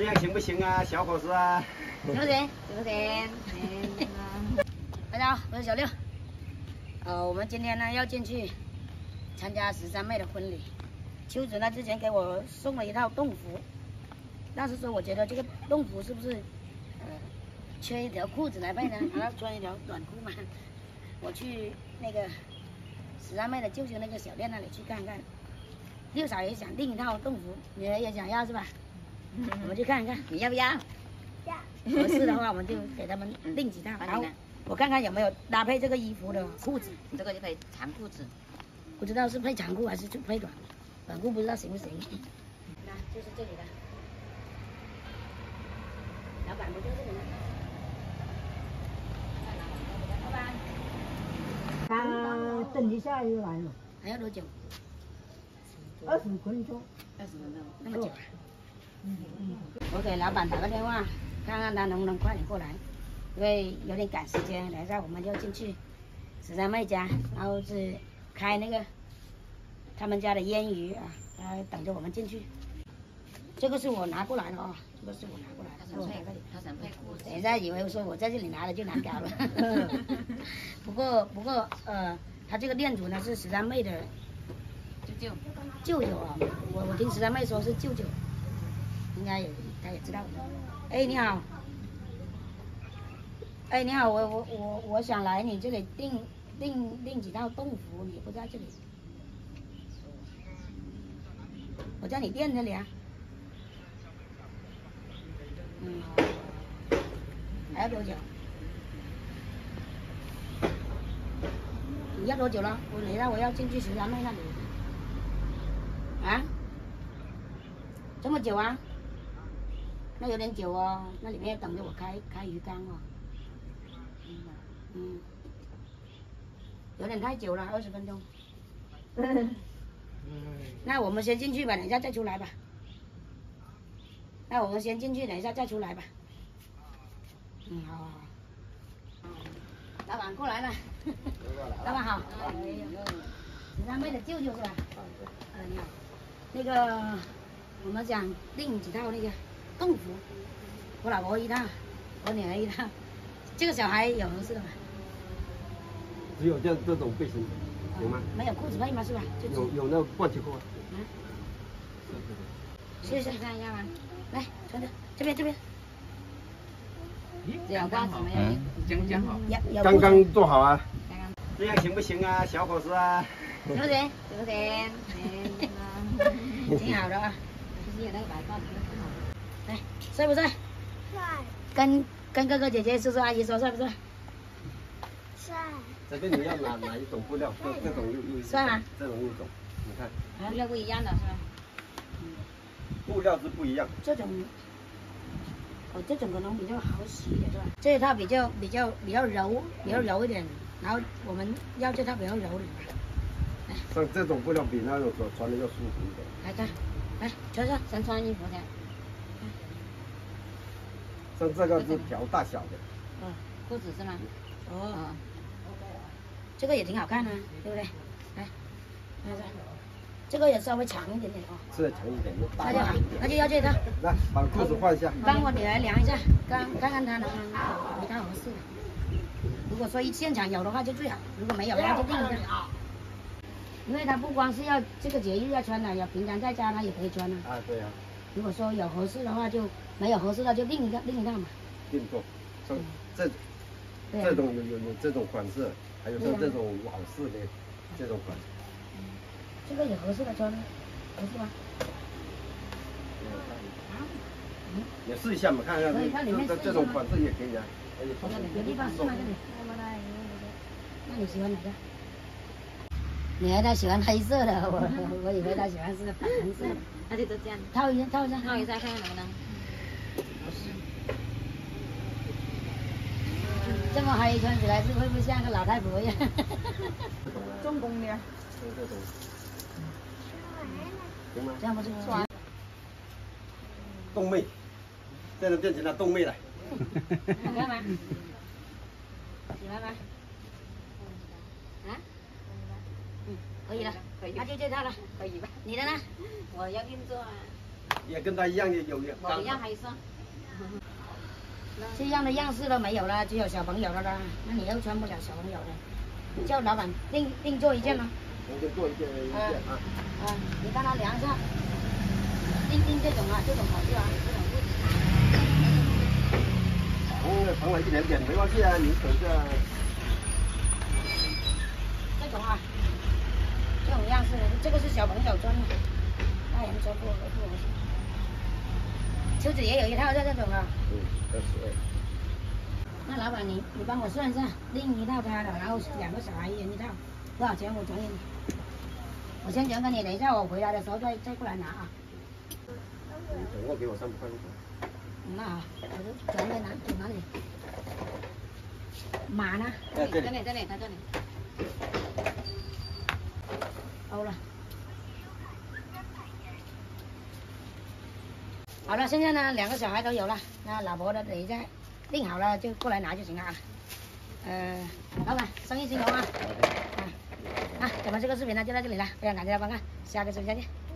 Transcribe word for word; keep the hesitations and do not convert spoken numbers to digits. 这样行不行啊，小伙子啊？行不行？行不行？大家好，我是小六。呃，我们今天呢要进去参加十三妹的婚礼。秋子呢之前给我送了一套洞服，那时候我觉得这个洞服是不是呃缺一条裤子来配呢？还要穿一条短裤嘛？我去那个十三妹的舅舅那个小店那里去看看。 六嫂也想订一套洞服，女儿也想要是吧？我们去看一看，你要不要？要。合适的话，我们就给他们订几套。然后我看看有没有搭配这个衣服的裤子，这个就配长裤子。不知道是配长裤还是就配短短裤，不知道行不行。那就是这里的，老板不就这里吗？老板，刚等一下就来了，还要多久？ 二十分钟，二十分钟那么久啊？嗯嗯。我给老板打个电话，看看他能不能快点过来，因为有点赶时间。等一下我们就进去十三妹家，然后是开那个他们家的腌鱼啊，呃，等着我们进去。这个是我拿过来的啊、哦，这个是我拿过来的。他想配，他想配裤子。等一下以为说我在这里拿了就难搞了。不过不过呃，他这个店主呢是十三妹的。 舅舅啊，我我听十三妹说是舅舅，应该也他也知道。哎，你好。哎，你好，我我我我想来你这里订订订几套洞服，你不在这里。我在你店这里啊。嗯。还要多久？你要多久了？我等一下我要进去十三妹那里。 啊，这么久啊？那有点久哦，那里面等着我开开鱼缸哦。嗯，嗯，有点太久了，二十分钟。嗯。那我们先进去吧，等一下再出来吧。那我们先进去，等一下再出来吧。嗯，好好好。老板过来了。老板好。十三妹的舅舅是吧？嗯，你好。 那个，我们想订几套那个洞服，我老婆一套，我女儿一套。这个小孩有合适的吗？只有这这种背心，有吗？没有裤子配吗？是吧？有有那盥洗裤啊。啊。试试看一下吧，来，穿着这边这边。咦，刚好，刚刚好，刚刚做好啊。这样行不行啊，小伙子啊？行不行？行不行？ 挺好的啊，就是有那个白褂，挺好的。哎，帅不帅？帅。跟跟哥哥姐姐、叔叔阿姨说帅不帅？帅。这边你要哪哪一种布料？这这种又又帅吗？这种又种，你看。布料不一样的是吧？布料是不一样。这种，哦，这种可能比较好洗一点是吧？这一套比较比较比较柔，比较柔一点，然后我们要这套比较柔的。 像这种布料比那种所穿的要舒服一点。来看，来瞧瞧，先穿衣服先。像这个是调大小的。嗯，裤子是吗？哦。这个也挺好看啊，对不对？来，看看，这个也稍微长一点点啊。是长一点点。那就好，那就要这套。来，把裤子换一下。帮我女儿量一下，看看看她能不能有一套合适的。如果说现场有的话就最好，如果没有的话就订一个。 因为他不光是要这个节日要穿的，要平常在家他也可以穿啊。啊，对啊。如果说有合适的话就，就没有合适的就另一个另一套嘛。另做，像这、啊、这种有有有这种款式，还有像这种老式的、啊、这种款式。嗯、这个也合适的穿，合适吗？啊？嗯。也试一下嘛，看看。可以，看里面这这种款式也可以啊。有地方试吗？这里。那你喜欢哪个？ 女儿她喜欢黑色的，我我以为她喜欢是粉红色的，那就都这样套一下，套一下，套一下看看能不能合适。这么黑穿起来是会不会像个老太婆一样？中公的。对对对。行吗？这样不错。穿。冻妹，这都变成了冻妹了。好看吗？喜欢吗？啊？ 可以了，那就这套了，可以吧？你的呢？我要运作啊。也跟他一样的有样。我一样还是？这样的样式都没有了，只有小朋友的了。那你又穿不了小朋友的，叫老板另另做一件吗？我就做一件一件啊。啊，你帮他量一下，定定这种啊，这种好做啊，这种不。嗯，长了一点点没关系啊，你等着。这种啊，这种样式，这个是小朋友穿的，大人穿不不合适。 秋子也有一套在这种啊，嗯，二十二。那老板你，你你帮我算一下，另一套他的，然后两个小孩一人一套，多少钱我转给你。我先转给你，等一下我回来的时候再再过来拿啊。你总共给我三百块钱。那好，我就转给哪转哪里？马呢？这里这里这里在这里。欧了。 好了，现在呢，两个小孩都有了，那老婆的等一下定好了就过来拿就行了啊。呃，老板，生意兴隆啊！啊，啊，咱们这个视频呢就到这里了，非常感谢大家观看，下个视频再见。